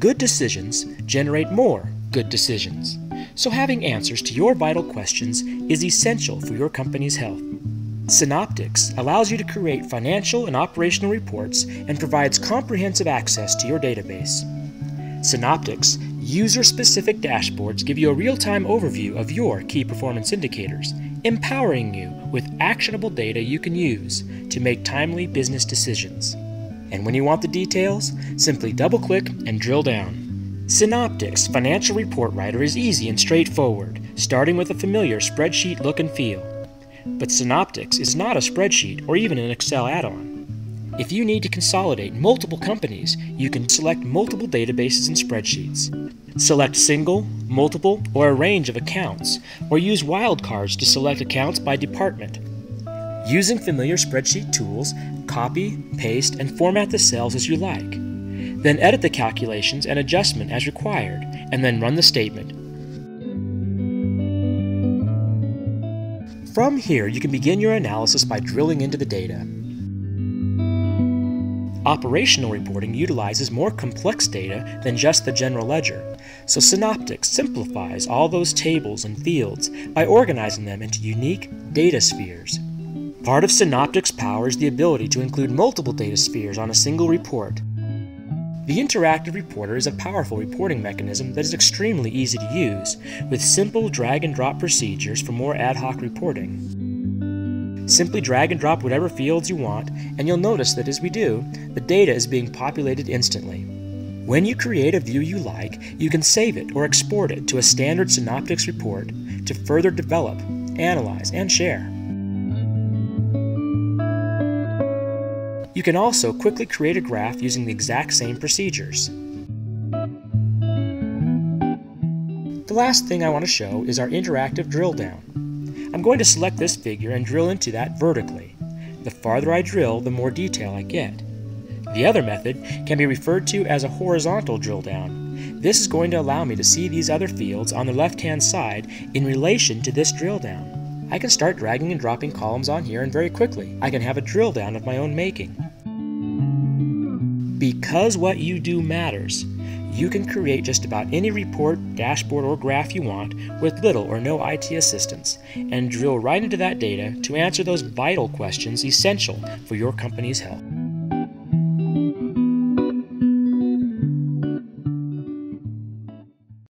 Good decisions generate more good decisions. So having answers to your vital questions is essential for your company's health. Synoptix allows you to create financial and operational reports and provides comprehensive access to your database. Synoptix user-specific dashboards give you a real-time overview of your key performance indicators, empowering you with actionable data you can use to make timely business decisions. And when you want the details, simply double-click and drill down. Synoptix Financial Report Writer is easy and straightforward, starting with a familiar spreadsheet look and feel. But Synoptix is not a spreadsheet or even an Excel add-on. If you need to consolidate multiple companies, you can select multiple databases and spreadsheets. Select single, multiple, or a range of accounts, or use wildcards to select accounts by department. Using familiar spreadsheet tools, copy, paste, and format the cells as you like. Then edit the calculations and adjustment as required, and then run the statement. From here, you can begin your analysis by drilling into the data. Operational reporting utilizes more complex data than just the general ledger, so Synoptix simplifies all those tables and fields by organizing them into unique data spheres. Part of Synoptix power is the ability to include multiple data spheres on a single report. The interactive reporter is a powerful reporting mechanism that is extremely easy to use, with simple drag-and-drop procedures for more ad hoc reporting. Simply drag and drop whatever fields you want, and you'll notice that as we do, the data is being populated instantly. When you create a view you like, you can save it or export it to a standard Synoptix report to further develop, analyze, and share. You can also quickly create a graph using the exact same procedures. The last thing I want to show is our interactive drill down. I'm going to select this figure and drill into that vertically. The farther I drill, the more detail I get. The other method can be referred to as a horizontal drill down. This is going to allow me to see these other fields on the left-hand side in relation to this drill down. I can start dragging and dropping columns on here, and very quickly I can have a drill down of my own making. Because what you do matters, you can create just about any report, dashboard, or graph you want with little or no IT assistance, and drill right into that data to answer those vital questions essential for your company's health.